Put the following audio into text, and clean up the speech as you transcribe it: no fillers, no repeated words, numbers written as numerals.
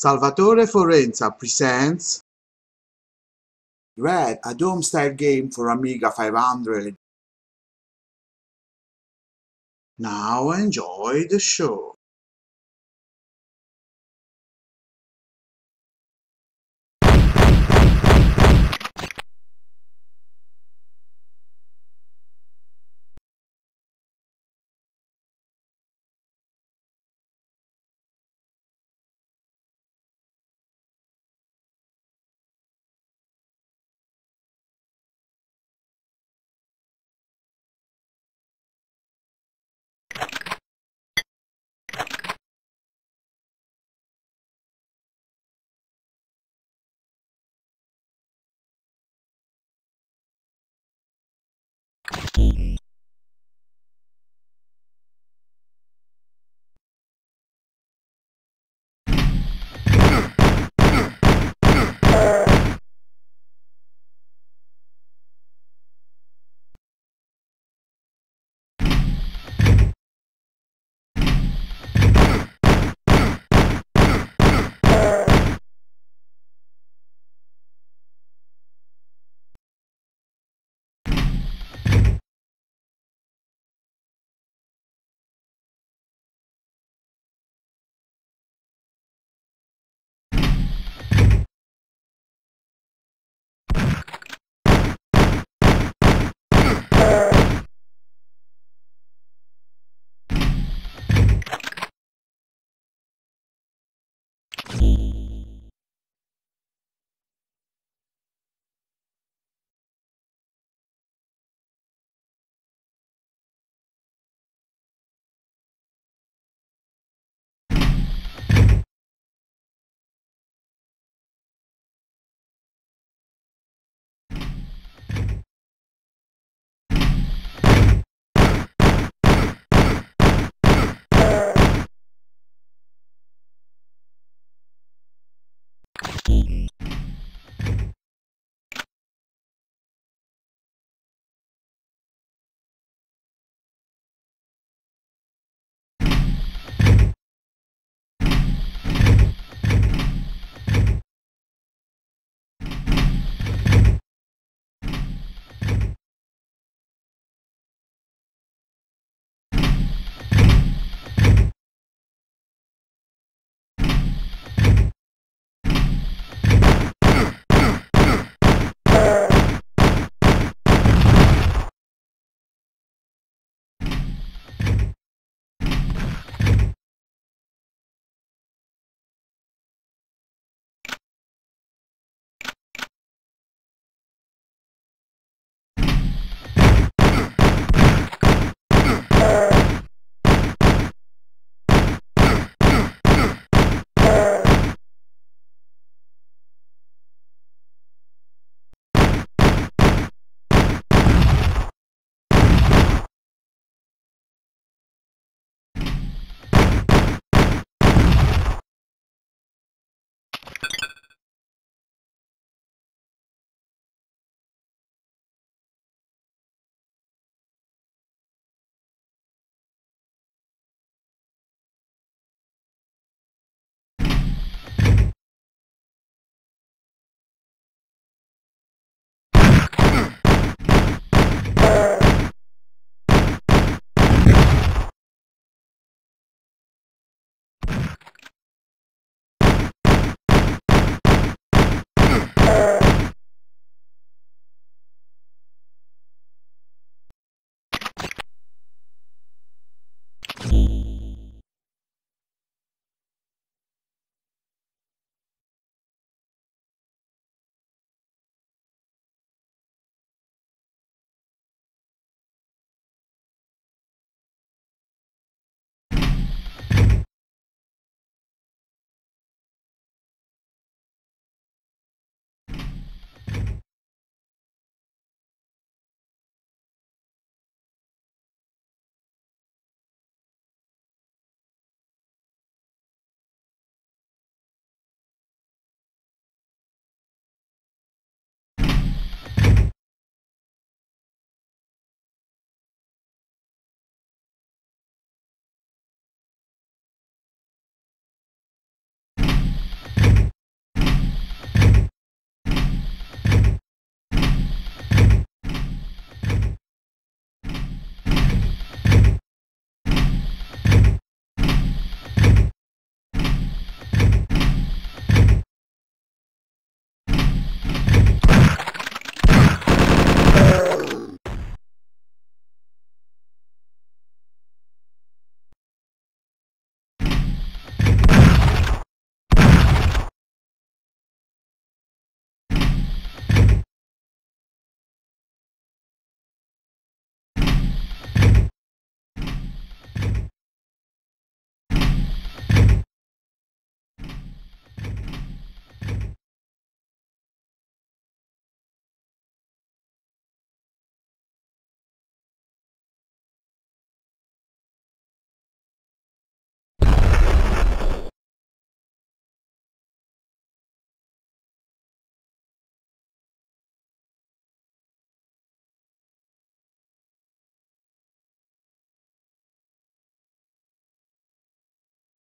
Salvatore Forenza presents Dread, a Doom-style game for Amiga 500. Now enjoy the show.